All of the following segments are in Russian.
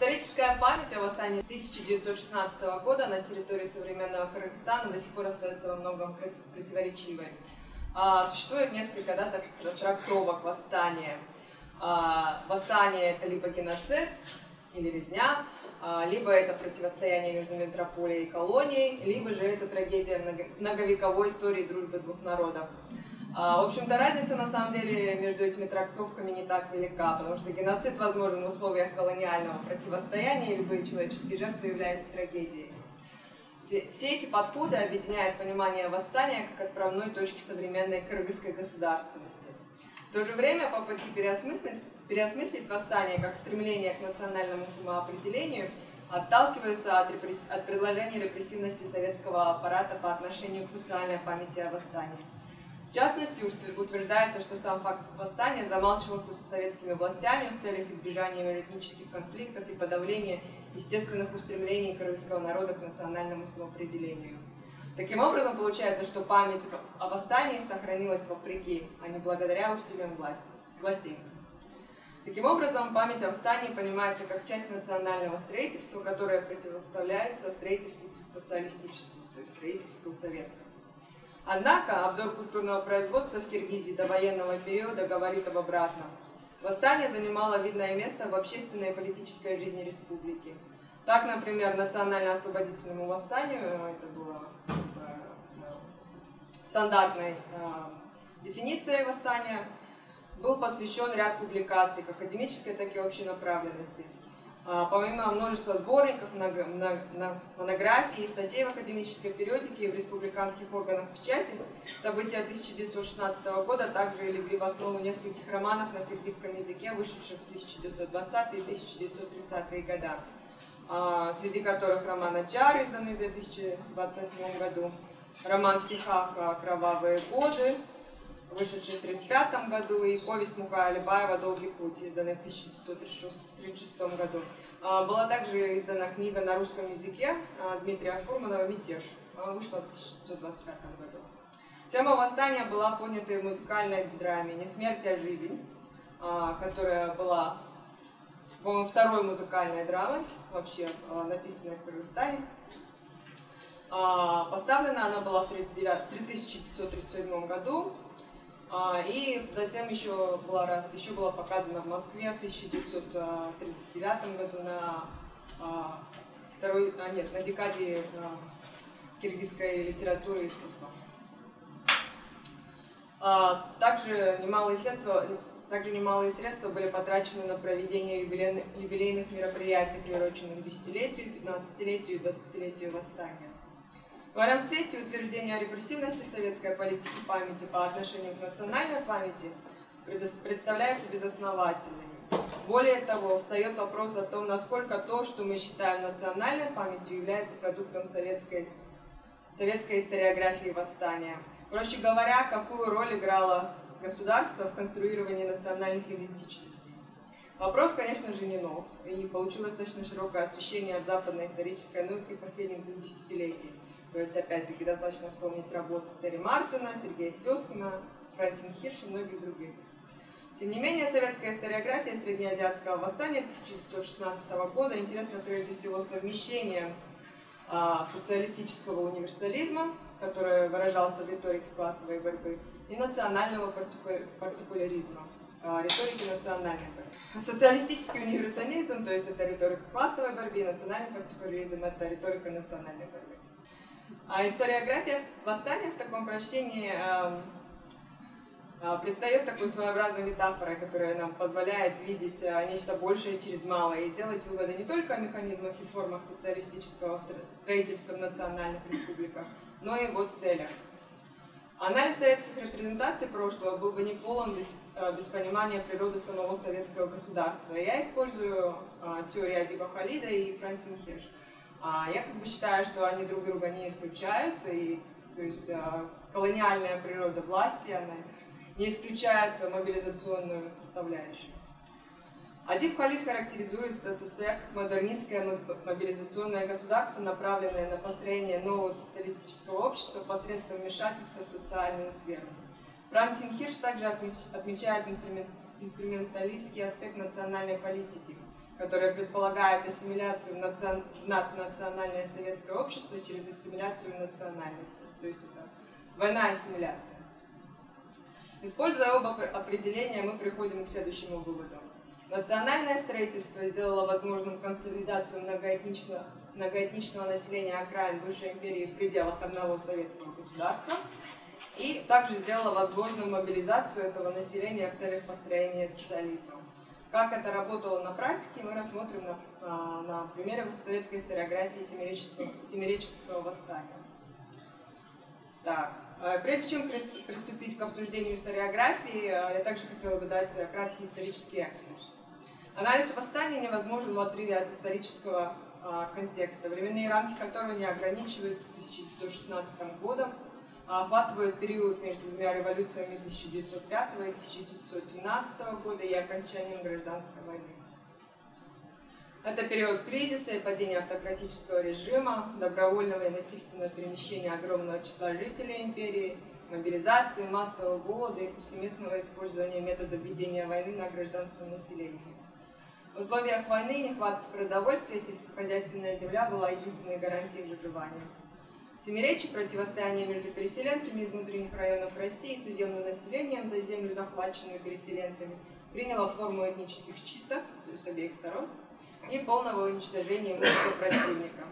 Историческая память о восстании 1916 года на территории современного Кыргызстана до сих пор остается во многом противоречивой. Существует несколько трактовок восстания. Восстание — это либо геноцид или резня, либо это противостояние между метрополией и колонией, либо же это трагедия многовековой истории дружбы двух народов. В общем-то, разница на самом деле между этими трактовками не так велика, потому что геноцид возможен в условиях колониального противостояния, и любые человеческие жертвы являются трагедией. Все эти подходы объединяют понимание восстания как отправной точки современной кыргызской государственности. В то же время попытки переосмыслить восстание как стремление к национальному самоопределению отталкиваются от предложений репрессивности советского аппарата по отношению к социальной памяти о восстании. В частности, утверждается, что сам факт восстания замалчивался советскими властями в целях избежания этнических конфликтов и подавления естественных устремлений кыргызского народа к национальному самоопределению. Таким образом, получается, что память о восстании сохранилась вопреки, а не благодаря усилиям властей. Таким образом, память о восстании понимается как часть национального строительства, которое противоставляется строительству социалистическому, то есть строительству советскому. Однако обзор культурного производства в Киргизии до военного периода говорит об обратном. Восстание занимало видное место в общественной и политической жизни республики. Так, например, национально-освободительному восстанию, это было стандартной дефиницией восстания, был посвящен ряд публикаций, как академической, так и общей направленности. Помимо множества сборников, монографий и статей в академической периодике и в республиканских органах печати, события 1916 года также легли в основу нескольких романов на киргизском языке, вышедших в 1920-е и 1930-е года, среди которых роман «Аджар», изданный в 2028 году, роман в стихах «Кровавые годы», вышедший в 1935 году, и повесть Мука Алибаева «Долгий путь», изданный в 1936 году. Была также издана книга на русском языке Дмитрия Фурманова «Мятеж», она вышла в 1925 году. Тема восстания была поднята и в музыкальной драме «Не смерть, а жизнь», которая была, по-моему, второй музыкальной драмой, вообще написанной в Кыргызстане. Поставлена она была в 1937 году. И затем еще была показана в Москве в 1939 году на декаде киргизской литературы и искусства. Также немалые средства были потрачены на проведение юбилейных мероприятий, приуроченных десятилетию, 15-летию и 20-летию восстания. В этом свете утверждение о репрессивности советской политики памяти по отношению к национальной памяти представляется безосновательными. Более того, встает вопрос о том, насколько то, что мы считаем национальной памятью, является продуктом советской историографии восстания. Проще говоря, какую роль играло государство в конструировании национальных идентичностей. Вопрос, конечно же, не нов, и получил достаточно широкое освещение в западной исторической науке последних двух десятилетий. То есть, опять-таки, достаточно вспомнить работу Терри Мартина, Сергея Слёзкина, Франсин Хирш и многих других. Тем не менее, советская историография среднеазиатского восстания 1916 года интересна прежде всего совмещением социалистического универсализма, который выражался в риторике классовой борьбы, и национального партикуляризма, риторики национальной борьбы. Социалистический универсализм, то есть это риторика классовой борьбы, и национальный партикуляризм — это риторика национальной борьбы. А историография восстания в таком прочтении предстает такой своеобразной метафорой, которая нам позволяет видеть нечто большее через малое и сделать выводы не только о механизмах и формах социалистического строительства в национальных республиках, но и его целях. Анализ советских репрезентаций прошлого был бы не полон без понимания природы самого советского государства. Я использую теорию Адиба Халида и Франсин Хирш. Я как бы считаю, что они друг друга не исключают, то есть колониальная природа власти, она не исключает мобилизационную составляющую. Адиб Халид характеризует СССР как модернистское мобилизационное государство, направленное на построение нового социалистического общества посредством вмешательства в социальную сферу. Франсин Хирш также отмечает инструменталистский аспект национальной политики, которая предполагает ассимиляцию в наднациональное советское общество через ассимиляцию национальности. То есть это война-ассимиляция. Используя оба определения, мы приходим к следующему выводу. Национальное строительство сделало возможным консолидацию многоэтничного населения окраин бывшей империи в пределах одного советского государства и также сделало возможным мобилизацию этого населения в целях построения социализма. Как это работало на практике, мы рассмотрим на примере советской историографии Семиреченского восстания. Так. Прежде чем приступить к обсуждению историографии, я также хотела бы дать краткий исторический экскурс. Анализ восстания невозможен в отрыве от исторического контекста, временные рамки которого не ограничиваются 1916 годом, а охватывают период между двумя революциями 1905 и 1917 года и окончанием гражданской войны. Это период кризиса и падения автократического режима, добровольного и насильственного перемещения огромного числа жителей империи, мобилизации, массового голода и повсеместного использования методов ведения войны на гражданском населении. В условиях войны и нехватки продовольствия сельскохозяйственная земля была единственной гарантией выживания. В Семиречье противостояние между переселенцами из внутренних районов России и туземным населением за землю, захваченную переселенцами, приняло форму этнических чисток, то есть с обеих сторон, и полного уничтожения имущества противника.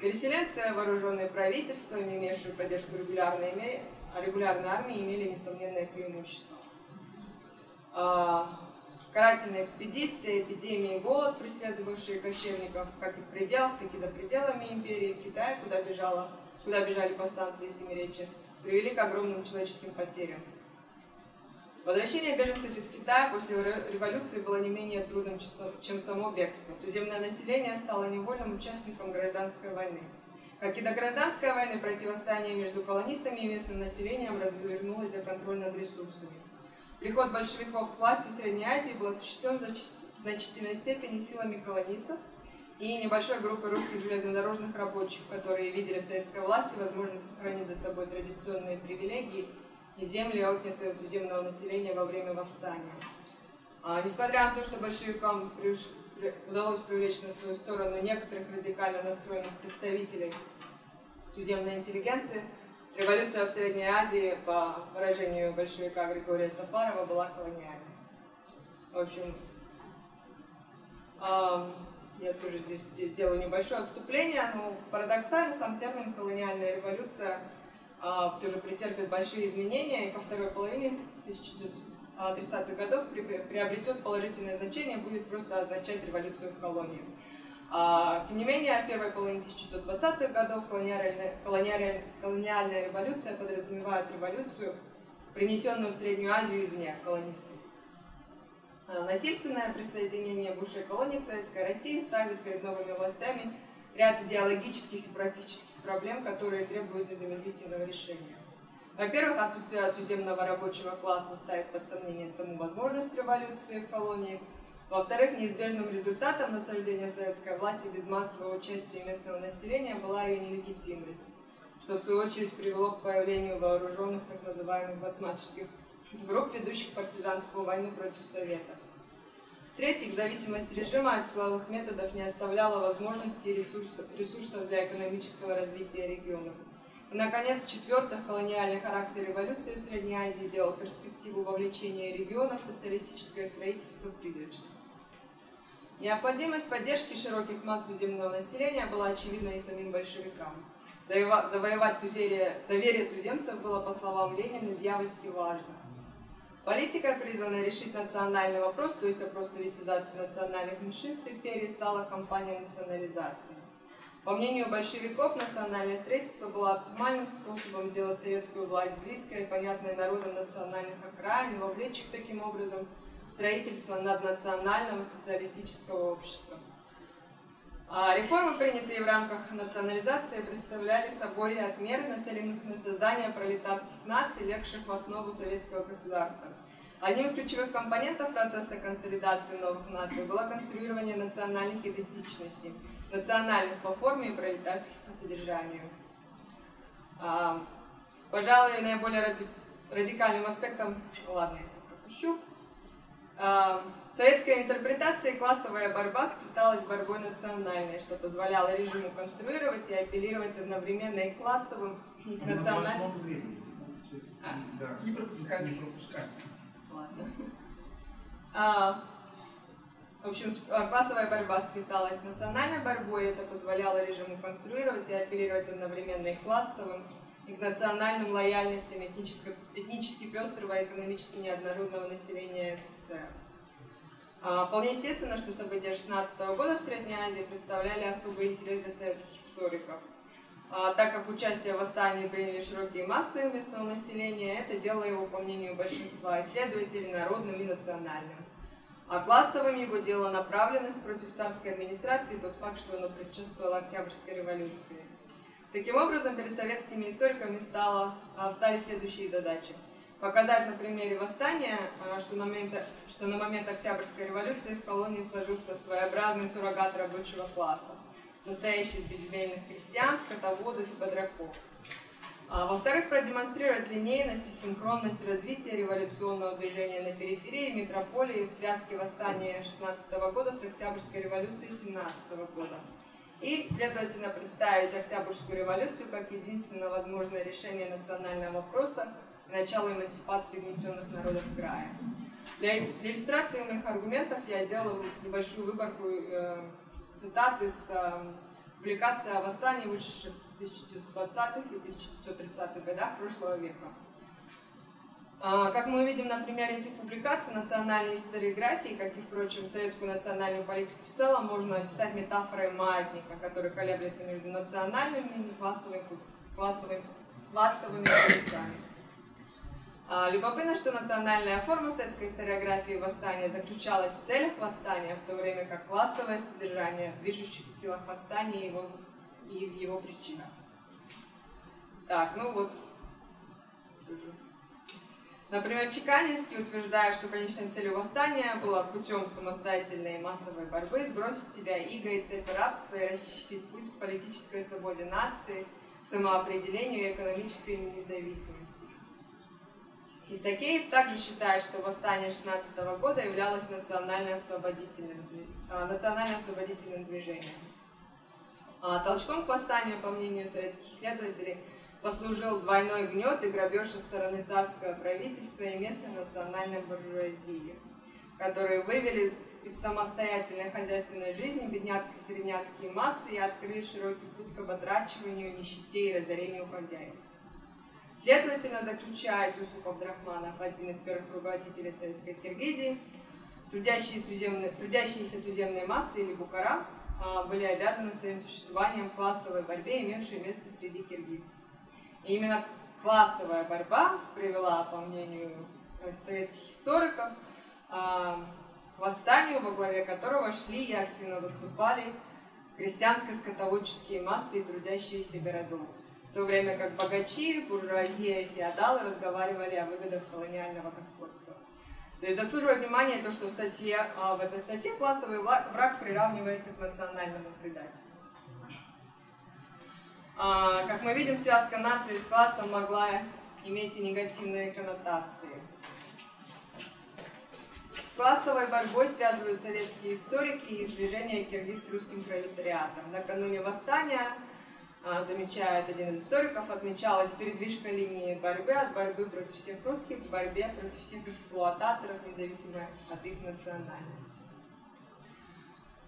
Переселенцы, вооруженные правительствами, имевшие поддержку регулярной армии, имели несомненное преимущество. Карательные экспедиции, эпидемии, голод, преследовавшие кочевников как и в пределах, так и за пределами империи, в Китае, куда бежали повстанцы из Семиречья, привели к огромным человеческим потерям. Возвращение беженцев из Китая после революции было не менее трудным, чем само бегство. Туземное население стало невольным участником гражданской войны. Как и до гражданской войны, противостояние между колонистами и местным населением развернулось за контроль над ресурсами. Приход большевиков к власти в Средней Азии был осуществлен в значительной степени силами колонистов и небольшой группы русских железнодорожных рабочих, которые видели в советской власти возможность сохранить за собой традиционные привилегии и земли, отнятые от туземного населения во время восстания. Несмотря на то, что большевикам удалось привлечь на свою сторону некоторых радикально настроенных представителей туземной интеллигенции, революция в Средней Азии, по выражению большевика Григория Сафарова, была колониальной. В общем, я тоже здесь сделаю небольшое отступление, но парадоксально сам термин «колониальная революция» тоже претерпит большие изменения, и ко второй половине 1930-х годов приобретет положительное значение, будет просто означать революцию в колонии. Тем не менее, в первой половине 1920-х годов колониальная революция подразумевает революцию, принесенную в Среднюю Азию извне колонистов. Насильственное присоединение бывшей колонии к Советской России ставит перед новыми властями ряд идеологических и практических проблем, которые требуют незамедлительного решения. Во-первых, отсутствие туземного рабочего класса ставит под сомнение саму возможность революции в колонии. Во-вторых, неизбежным результатом насаждения советской власти без массового участия местного населения была ее нелегитимность, что в свою очередь привело к появлению вооруженных так называемых басматческих групп, ведущих партизанскую войну против Совета. В-третьих, зависимость режима от силовых методов не оставляла возможностей и ресурсов для экономического развития региона. И, наконец, в-четвертых, колониальный характер революции в Средней Азии делал перспективу вовлечения региона в социалистическое строительство призрачным. Необходимость поддержки широких масс туземного населения была очевидна и самим большевикам. Завоевать доверие туземцев было, по словам Ленина, дьявольски важно. Политика, призванная решить национальный вопрос, то есть вопрос советизации национальных меньшинств империи, стала кампанией национализации. По мнению большевиков, национальное строительство было оптимальным способом сделать советскую власть близкой и понятной народам национальных окраин и вовлечь их таким образом в строительство наднационального социалистического общества. Реформы, принятые в рамках национализации, представляли собой ряд мер, нацеленных на создание пролетарских наций, легших в основу советского государства. Одним из ключевых компонентов процесса консолидации новых наций было конструирование национальных идентичностей, национальных по форме и пролетарских по содержанию. Пожалуй, наиболее радикальным аспектом, ладно, я это пропущу. В советской интерпретации классовая борьба сплеталась борьбой национальной, что позволяло режиму конструировать и апеллировать одновременно и к классовым, и к национальным. Не пропускать. В общем, классовая борьба сплеталась национальной борьбой, и это позволяло режиму конструировать и апеллировать одновременно и к классовым, и к национальным лояльностям этнически пестрого и экономически неоднородного населения СССР. Вполне естественно, что события 16-го года в Средней Азии представляли особый интерес для советских историков, так как участие в восстании приняли широкие массы местного населения, это делало его, по мнению большинства исследователей, народным и национальным. А классовым его делала направленность против царской администрации и тот факт, что оно предшествовало Октябрьской революции. Таким образом, перед советскими историками встали следующие задачи. Показать на примере восстания, что на момент Октябрьской революции в колонии сложился своеобразный суррогат рабочего класса, состоящий из безземельных крестьян, скотоводов и бодряков. Во-вторых, продемонстрировать линейность и синхронность развития революционного движения на периферии метрополии в связке восстания 16-го года с Октябрьской революцией 17-го года. И, следовательно, представить Октябрьскую революцию как единственно возможное решение национального вопроса и начало эмансипации угнетенных народов края. Для иллюстрации моих аргументов я сделала небольшую выборку цитат из публикации о восстании, вышедших в 1920-х и 1930-х годах прошлого века. Как мы увидим на примере этих публикаций, национальной историографии, как и, впрочем, советскую национальную политику в целом, можно описать метафорой маятника, который колеблется между национальными и классовыми полюсами. Любопытно, что национальная форма советской историографии восстания заключалась в целях восстания, в то время как классовое содержание в движущих силах восстания и в его причинах. Так, ну вот... Например, Чеканинский утверждает, что конечной целью восстания было путем самостоятельной и массовой борьбы сбросить тебя иго и цепи рабства и расчистить путь к политической свободе нации, самоопределению и экономической независимости. Исакеев также считает, что восстание 16-го года являлось национально-освободительным движением. Толчком к восстанию, по мнению советских исследователей, послужил двойной гнет и грабеж со стороны царского правительства и местной национальной буржуазии, которые вывели из самостоятельной хозяйственной жизни бедняцко-средняцкие массы и открыли широкий путь к ободрачиванию, нищете и разорению хозяйств. Следовательно, заключает Усупов-Драхманов, один из первых руководителей советской Киргизии, трудящиеся туземные массы или букара были обязаны своим существованием классовой борьбе, имевшей место среди киргизов. И именно классовая борьба привела, по мнению советских историков, к восстанию, во главе которого шли и активно выступали крестьянско-скотоводческие массы и трудящиеся городов, в то время как богачи, буржуазия и феодалы разговаривали о выгодах колониального господства. То есть заслуживает внимания то, что в этой статье классовый враг приравнивается к национальному предателю. Как мы видим, связка нации с классом могла иметь и негативные коннотации. С классовой борьбой связывают советские историки и сближение Киргиз с русским пролетариатом. Накануне восстания, замечает один из историков, отмечалась передвижка линии борьбы от борьбы против всех русских к борьбе против всех эксплуататоров, независимо от их национальности.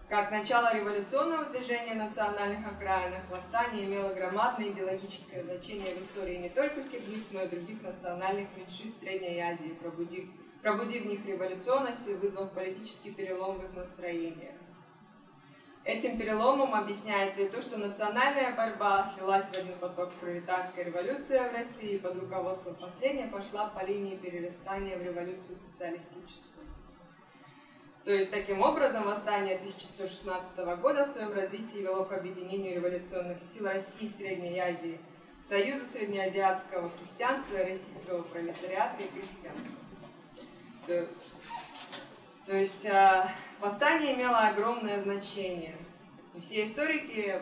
Как начало революционного движения национальных окраинах, восстание имело громадное идеологическое значение в истории не только киргиз, но и других национальных меньшинств Средней Азии, пробудив в них революционность и вызвав политический перелом в их настроениях. Этим переломом объясняется и то, что национальная борьба слилась в один поток с пролетарской революцией в России и под руководством последней пошла по линии перерастания в революцию социалистическую. То есть, таким образом, восстание 1916 года в своем развитии вело к объединению революционных сил России и Средней Азии, союзу среднеазиатского крестьянства и российского пролетариата и крестьянства. То есть, восстание имело огромное значение. И все историки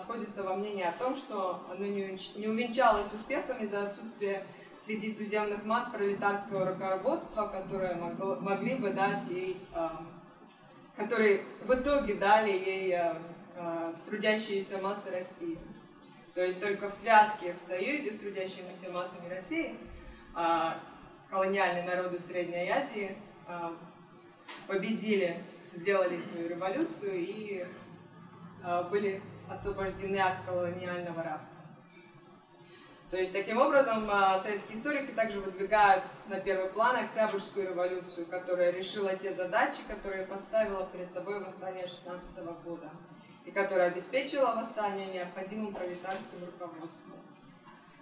сходятся во мнении о том, что оно не увенчалось успехами из-за отсутствия среди туземных масс пролетарского руководства, которые могли бы дать ей, которые в итоге дали ей в трудящиеся массы России. То есть только в связке, в союзе с трудящимися массами России, колониальные народы Средней Азии победили, сделали свою революцию и были освобождены от колониального рабства. То есть таким образом советские историки также выдвигают на первый план Октябрьскую революцию, которая решила те задачи, которые поставила перед собой восстание 16-го года и которая обеспечила восстание необходимым пролетарским руководством.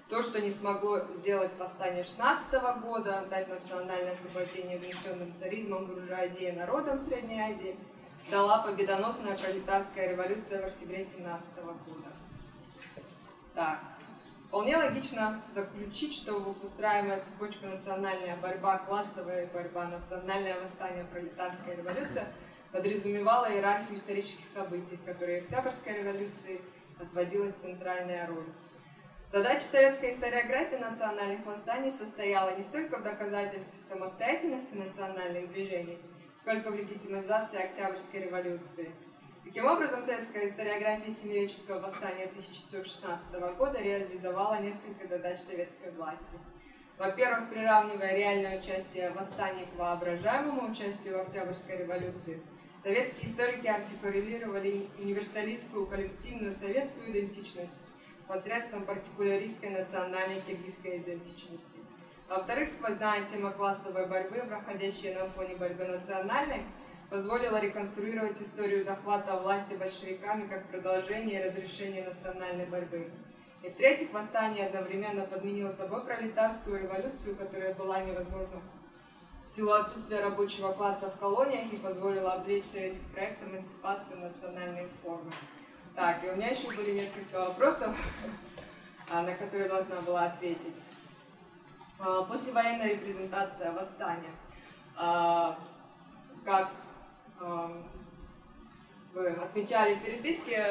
То, что не смогло сделать восстание 16-го года, дать национальное освобождение внесенным царизмом, буржуазии и народам Средней Азии, дала победоносная пролетарская революция в октябре 17-го года. Так. Вполне логично заключить, что выстраиваемая цепочка национальная борьба, классовая борьба, национальное восстание, пролетарская революция подразумевала иерархию исторических событий, в которой Октябрьской революции отводилась центральная роль. Задача советской историографии национальных восстаний состояла не столько в доказательстве самостоятельности национальных движений, сколько в легитимизации Октябрьской революции. Таким образом, советская историография Семиреческого восстания 1916 года реализовала несколько задач советской власти. Во-первых, приравнивая реальное участие восстаний к воображаемому участию в Октябрьской революции, советские историки артикулировали универсалистскую коллективную советскую идентичность посредством партикуляристской национальной киргизской идентичности. Во-вторых, сквозная тема классовой борьбы, проходящая на фоне борьбы национальной, позволила реконструировать историю захвата власти большевиками как продолжение и разрешение национальной борьбы. И в-третьих, восстание одновременно подменило собой пролетарскую революцию, которая была невозможна в силу отсутствия рабочего класса в колониях и позволила облечь советский проект эмансипации национальной формы. Так, и у меня еще были несколько вопросов, на которые должна была ответить. Послевоенная репрезентация восстания. Как вы отмечали в переписке,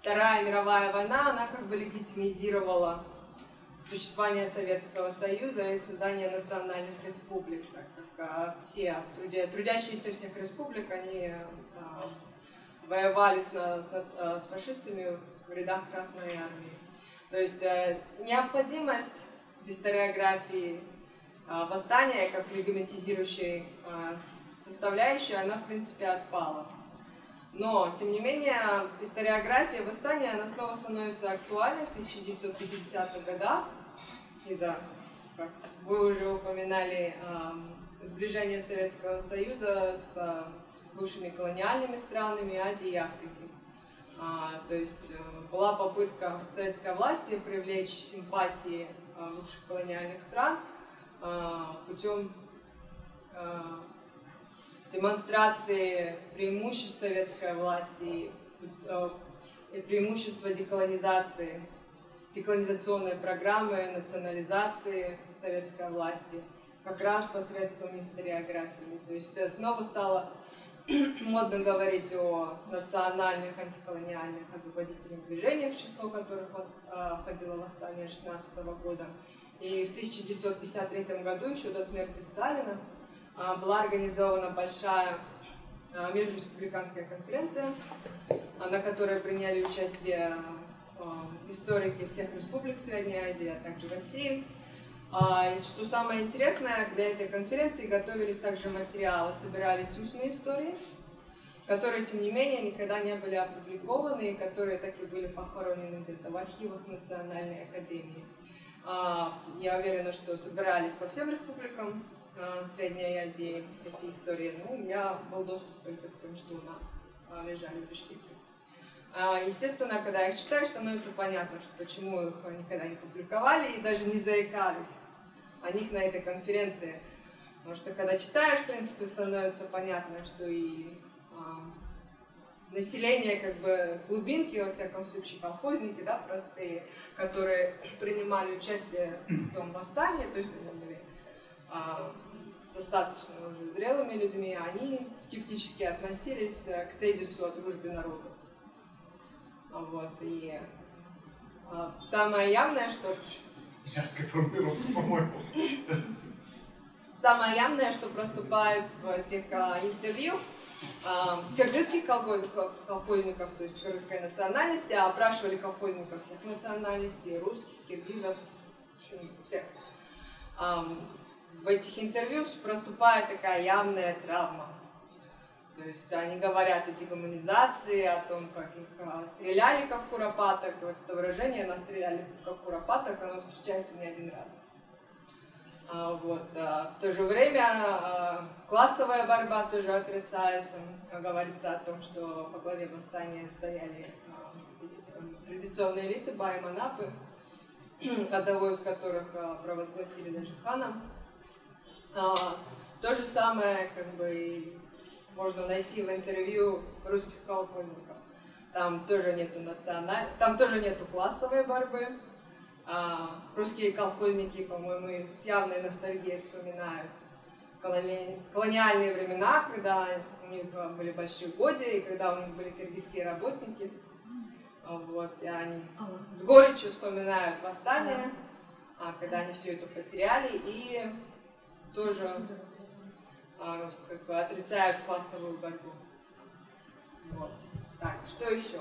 Вторая мировая война, она как бы легитимизировала существование Советского Союза и создание национальных республик, так как все трудящиеся всех республик, они воевали с фашистами в рядах Красной Армии. То есть необходимость в историографии восстания как легитимизирующей составляющей, она в принципе отпала. Но, тем не менее, историография восстания, она снова становится актуальной в 1950-х годах. Из-за, как вы уже упоминали, сближение Советского Союза с бывшими колониальными странами Азии и Африки. То есть была попытка советской власти привлечь симпатии бывших колониальных стран путем демонстрации преимуществ советской власти и преимущества деколонизации, деколонизационной программы, национализации советской власти, как раз посредством историографии. То есть снова стало модно говорить о национальных антиколониальных освободительных движениях, в число которых входило восстание 16 года. И в 1953 году, еще до смерти Сталина, была организована большая межреспубликанская конференция, на которой приняли участие историки всех республик Средней Азии, а также России. И что самое интересное, для этой конференции готовились также материалы, собирались устные истории, которые, тем не менее, никогда не были опубликованы и которые так и были похоронены где-то в архивах Национальной академии. Я уверена, что собирались по всем республикам Средней Азии эти истории. Ну, у меня был доступ только к тому, что у нас лежали в Бишкеке. Естественно, когда их читаешь, становится понятно, что почему их никогда не публиковали и даже не заикались о них на этой конференции. Потому что когда читаешь, в принципе, становится понятно, что и население, как бы глубинки, во всяком случае, колхозники, да, простые, которые принимали участие в том восстании, то есть они были достаточно уже зрелыми людьми, они скептически относились к тезису о дружбе народов. Вот, и Самое явное, что... Яркая формулировка, по-моему. Самое явное, что проступает в этих интервью, кыргызских колхозников, то есть кыргызской национальности, а опрашивали колхозников всех национальностей, русских, киргизов, всех. В этих интервью проступает такая явная травма. То есть они говорят о декоммунизации, о том, как их стреляли как куропаток. Вот это выражение «нас стреляли как куропаток», оно встречается не один раз. Вот. В то же время классовая борьба тоже отрицается. Говорится о том, что по главе восстания стояли традиционные элиты, баи, манапы, одного из которых провозгласили даже ханом. То же самое, как бы, можно найти в интервью русских колхозников. Там тоже нету классовой борьы. Русские колхозники, по-моему, с явной ностальгией вспоминают колониальные времена, когда у них были большие угодья и когда у них были киргизские работники. Вот, и они с горечью вспоминают восстание, когда они все это потеряли, и тоже как бы отрицают классовую борьбу. Вот. Так, что еще?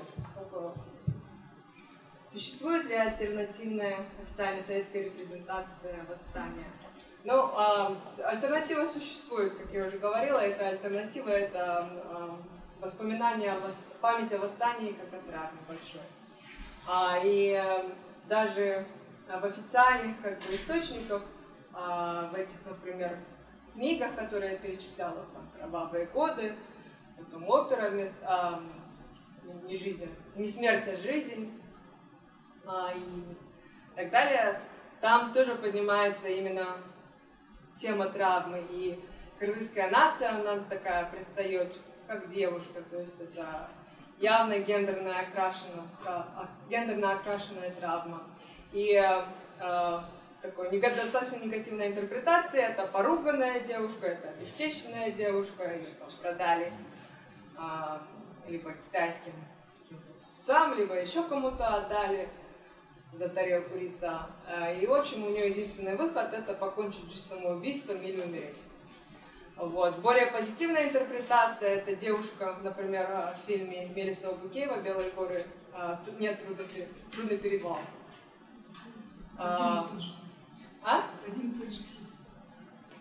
Существует ли альтернативная официальная советская репрезентация восстания? Ну, альтернатива существует, как я уже говорила. Это альтернатива, это воспоминания, память о восстании как отряд небольшой. И даже в официальных, как бы, источниках, в этих, например, книгах, которые я перечисляла, там «Кровавые годы», потом опера «Не жизнь, не смерть, а жизнь», и так далее, там тоже поднимается именно тема травмы, и кыргызская нация, она такая предстает как девушка, то есть это явно гендерно окрашенная травма. И такой достаточно негативная интерпретация, это поруганная девушка, это обесчещенная девушка, ее там продали либо китайским купцам, либо еще кому-то отдали за тарелку риса. И, в общем, у нее единственный выход – это покончить с самоубийством или умереть. Вот. Более позитивная интерпретация – это девушка, например, в фильме Мелиса Убукеева «Белые горы», тут нет трудный перевал. Один и тот же фильм.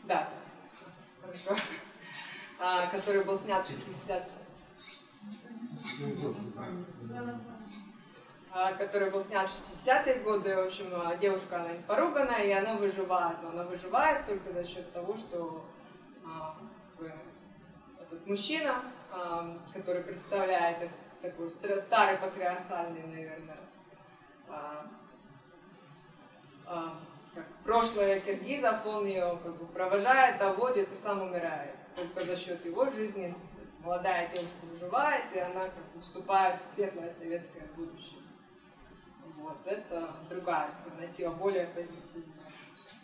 Да, хорошо. Который был снят в 60-е. Который был снят в 60-е годы. В общем, девушка, она не поруганная, и она выживает. Но она выживает только за счет того, что этот мужчина, который представляет такой старый патриархальный, наверное, как прошлое киргизов, он ее, как бы, провожает, доводит и сам умирает. Только за счет его жизни молодая девушка выживает, и она, как бы, вступает в светлое советское будущее. Вот, это другая альтернатива, более позитивная.